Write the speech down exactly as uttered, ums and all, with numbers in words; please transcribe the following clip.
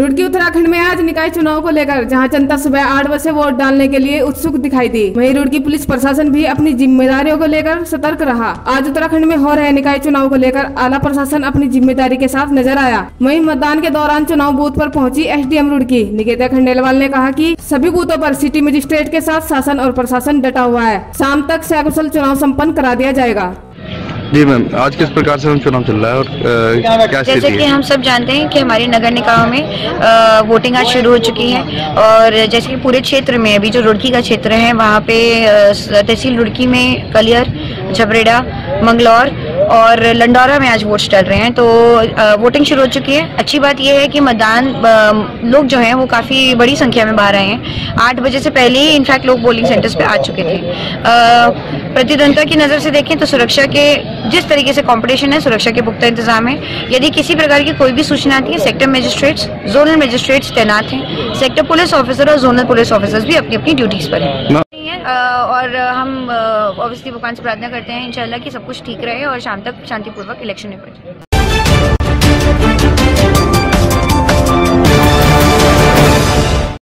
रुड़की उत्तराखंड में आज निकाय चुनाव को लेकर जहां जनता सुबह आठ बजे से वोट डालने के लिए उत्सुक दिखाई दी, वहीं रुड़की पुलिस प्रशासन भी अपनी जिम्मेदारियों को लेकर सतर्क रहा। आज उत्तराखंड में हो रहे निकाय चुनाव को लेकर आला प्रशासन अपनी जिम्मेदारी के साथ नजर आया। वहीं मतदान के दौरान चुनाव बूथ पर पहुंची एसडीएम रुड़की निकिता खंडेलवाल ने कहा कि सभी बूथों पर सिटी मजिस्ट्रेट के साथ शासन और प्रशासन डटा हुआ है। शाम तक से अकुशल चुनाव सम्पन्न करा दिया जाएगा। जी मैम, आज किस प्रकार से हम चुनाव चल रहा है और आ, क्या जैसे कि हम सब जानते हैं कि हमारे नगर निकायों में आ, वोटिंग आज शुरू हो चुकी है और जैसे कि पूरे क्षेत्र में अभी जो रुड़की का क्षेत्र है वहाँ पे तहसील रुड़की में कलियर, झबरेड़ा, मंगलौर और लंडौरा में आज वोट्स डाल रहे हैं। तो वोटिंग शुरू हो चुकी है। अच्छी बात यह है कि मतदान लोग जो हैं वो काफ़ी बड़ी संख्या में बाहर आए हैं। आठ बजे से पहले ही इनफैक्ट लोग पोलिंग सेंटर्स पे आ चुके थे। प्रतिद्वंदिता की नज़र से देखें तो सुरक्षा के जिस तरीके से कॉम्पिटिशन है, सुरक्षा के पुख्ता इंतजाम है। यदि किसी प्रकार की कोई भी सूचना आती है, सेक्टर मजिस्ट्रेट्स, जोनल मजिस्ट्रेट्स तैनात हैं। सेक्टर पुलिस ऑफिसर और जोनल पुलिस ऑफिसर्स भी अपनी अपनी ड्यूटीज़ पर हैं। और हम ऑब्वियसली भगवान से प्रार्थना करते हैं इंशाल्लाह कि सब कुछ ठीक रहे और शाम तक शांतिपूर्वक इलेक्शन निपट जाए।